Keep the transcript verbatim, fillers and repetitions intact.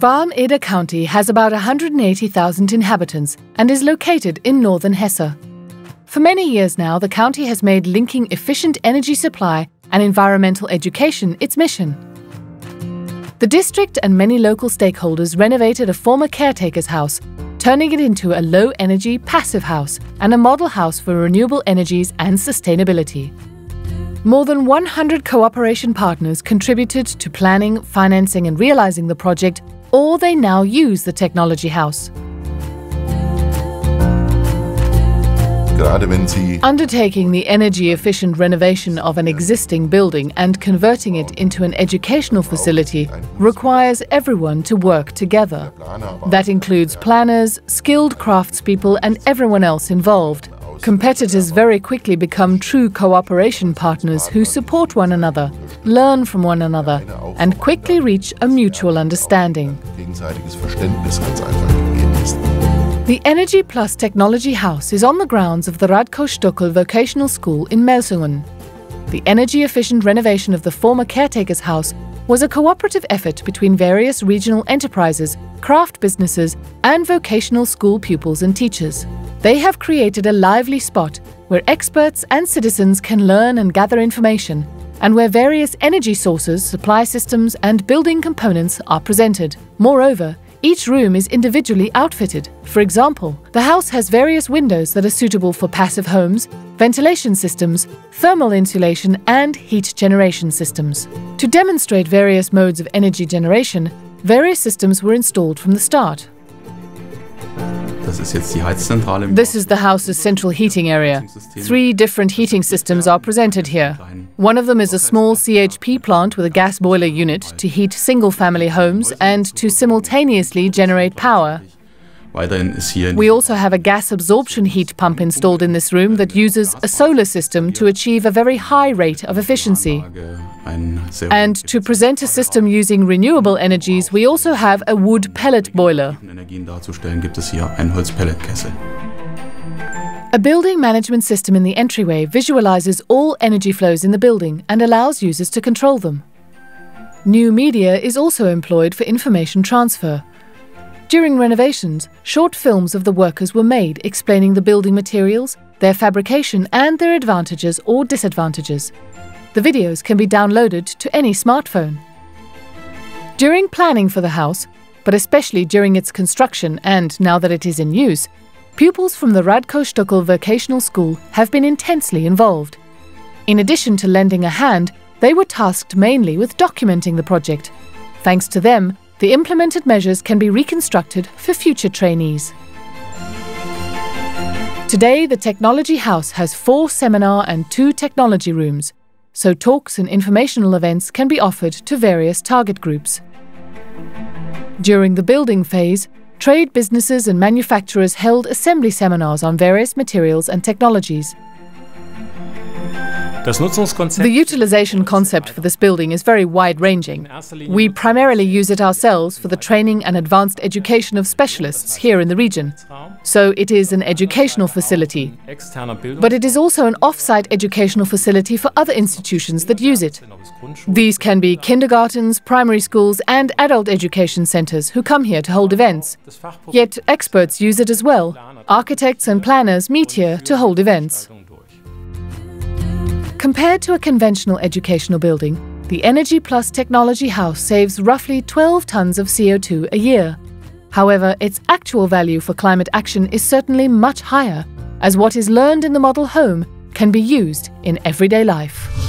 Schwalm-Eder County has about one hundred eighty thousand inhabitants and is located in northern Hesse. For many years now, the county has made linking efficient energy supply and environmental education its mission. The district and many local stakeholders renovated a former caretaker's house, turning it into a low-energy passive house and a model house for renewable energies and sustainability. More than one hundred cooperation partners contributed to planning, financing and realizing the project, or they now use the technology house. Undertaking the energy-efficient renovation of an existing building and converting it into an educational facility requires everyone to work together. That includes planners, skilled craftspeople and everyone else involved. Competitors very quickly become true cooperation partners who support one another, learn from one another and quickly reach a mutual understanding. The Energy Plus Technology House is on the grounds of the Radko Stöckel Vocational School in Melsungen. The energy-efficient renovation of the former caretaker's house was a cooperative effort between various regional enterprises, craft businesses and vocational school pupils and teachers. They have created a lively spot where experts and citizens can learn and gather information, and where various energy sources, supply systems and building components are presented. Moreover, each room is individually outfitted. For example, the house has various windows that are suitable for passive homes, ventilation systems, thermal insulation and heat generation systems. To demonstrate various modes of energy generation, various systems were installed from the start. This is the house's central heating area. Three different heating systems are presented here. One of them is a small C H P plant with a gas boiler unit to heat single-family homes and to simultaneously generate power. We also have a gas absorption heat pump installed in this room that uses a solar system to achieve a very high rate of efficiency. And to present a system using renewable energies, we also have a wood pellet boiler. A building management system in the entryway visualizes all energy flows in the building and allows users to control them. New media is also employed for information transfer. During renovations, short films of the workers were made explaining the building materials, their fabrication and their advantages or disadvantages. The videos can be downloaded to any smartphone. During planning for the house, but especially during its construction and now that it is in use, pupils from the Radko Stöckel Vocational School have been intensely involved. In addition to lending a hand, they were tasked mainly with documenting the project. Thanks to them, the implemented measures can be reconstructed for future trainees. Today, the Technology House has four seminar and two technology rooms, so talks and informational events can be offered to various target groups. During the building phase, trade businesses and manufacturers held assembly seminars on various materials and technologies. The utilization concept for this building is very wide-ranging. We primarily use it ourselves for the training and advanced education of specialists here in the region. So it is an educational facility. But it is also an off-site educational facility for other institutions that use it. These can be kindergartens, primary schools and adult education centers who come here to hold events. Yet experts use it as well. Architects and planners meet here to hold events. Compared to a conventional educational building, the Energy Plus Technology House saves roughly twelve tons of C O two a year. However, its actual value for climate action is certainly much higher, as what is learned in the model home can be used in everyday life.